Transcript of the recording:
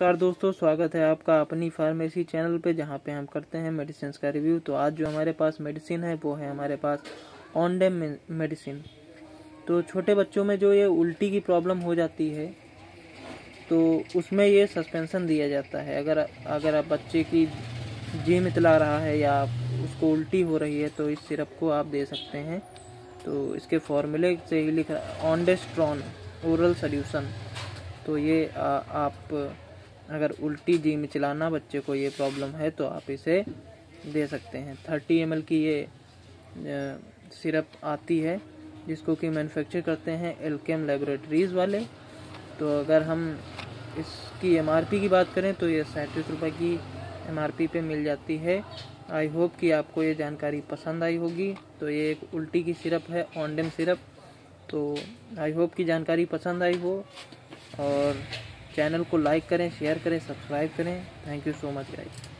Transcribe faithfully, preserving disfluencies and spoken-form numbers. नमस्कार दोस्तों, स्वागत है आपका अपनी फार्मेसी चैनल पे, जहाँ पे हम करते हैं मेडिसिन का रिव्यू। तो आज जो हमारे पास मेडिसिन है वो है हमारे पास ऑनडेम मेडिसिन। तो छोटे बच्चों में जो ये उल्टी की प्रॉब्लम हो जाती है तो उसमें ये सस्पेंसन दिया जाता है। अगर अगर आप बच्चे की जी मितला रहा है या उसको उल्टी हो रही है तो इस सिरप को आप दे सकते हैं। तो इसके फॉर्मूले से ही लिखा ऑन्डेस्ट्रॉन ओरल सॉल्यूशन। तो ये आ, आप अगर उल्टी जी मिचलाना बच्चे को ये प्रॉब्लम है तो आप इसे दे सकते हैं। थर्टी एम एल की ये सिरप आती है जिसको कि मैन्युफैक्चर करते हैं एल के एम लेबोरेटरीज़ वाले। तो अगर हम इसकी एम आर पी की बात करें तो ये सैंतीस रुपये की एम आर पी पे मिल जाती है। आई होप कि आपको ये जानकारी पसंद आई होगी। तो ये एक उल्टी की सिरप है, ऑनडेम सिरप। तो आई होप कि जानकारी पसंद आई हो, और चैनल को लाइक करें, शेयर करें, सब्सक्राइब करें। Thank you so much guys.